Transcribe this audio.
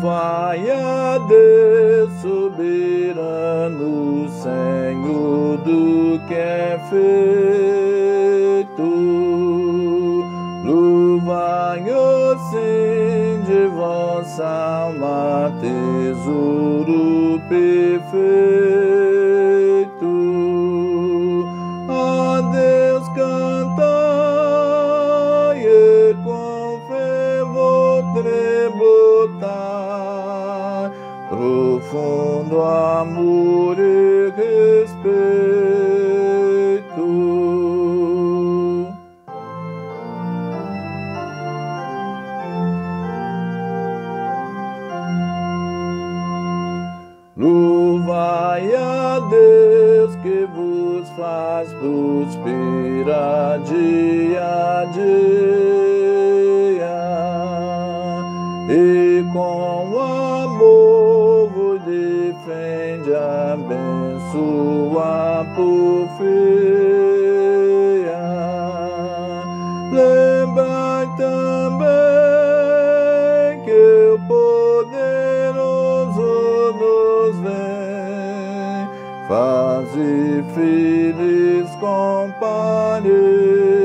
Louvai a Deus, soberano, Senhor do que é feito. Louvai o Senhor de vossa alma, tesouro perfeito. A Deus cantai e com fervor tributai, profundo amor e respeito. Louvai a Deus que vos faz prosperar dia a dia, e com amor vos defende, abençoa por fé. Lembrai também que o poderoso nos vem, faze feliz companheiro.